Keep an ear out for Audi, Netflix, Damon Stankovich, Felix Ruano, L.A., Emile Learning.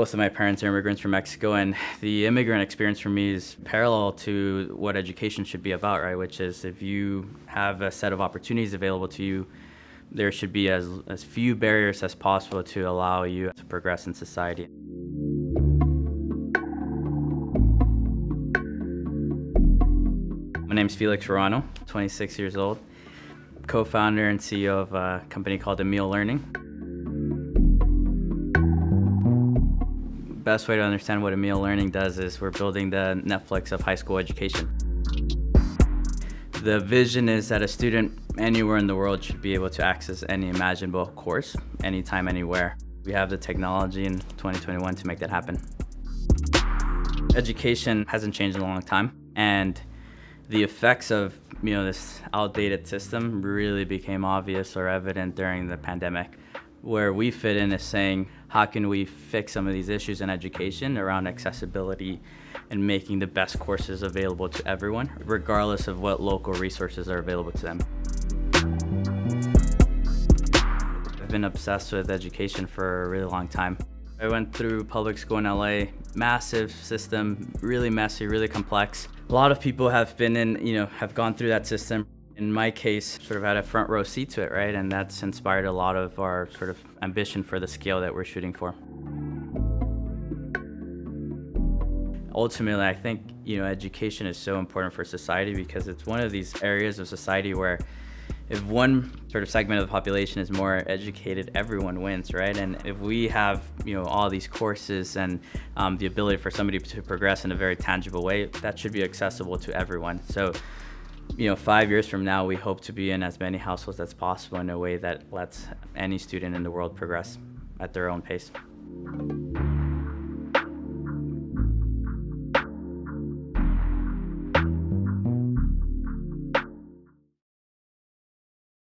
Both of my parents are immigrants from Mexico, and the immigrant experience for me is parallel to what education should be about, right? Which is, if you have a set of opportunities available to you, there should be as few barriers as possible to allow you to progress in society. My name's Felix Ruano, 26 years old, co-founder and CEO of a company called Emile Learning. The best way to understand what Emile Learning does is we're building the Netflix of high school education. The vision is that a student anywhere in the world should be able to access any imaginable course, anytime, anywhere. We have the technology in 2021 to make that happen. Education hasn't changed in a long time, and the effects of this outdated system really became obvious or evident during the pandemic. Where we fit in is saying, how can we fix some of these issues in education around accessibility and making the best courses available to everyone, regardless of what local resources are available to them. I've been obsessed with education for a really long time. I went through public school in LA, massive system, really messy, really complex. A lot of people have been in, have gone through that system. In my case, sort of had a front row seat to it, right? And that's inspired a lot of our sort of ambition for the scale that we're shooting for. Ultimately, I think, education is so important for society because it's one of these areas of society where if one sort of segment of the population is more educated, everyone wins, right? And if we have, all these courses and the ability for somebody to progress in a very tangible way, that should be accessible to everyone. So, 5 years from now, we hope to be in as many households as possible in a way that lets any student in the world progress at their own pace.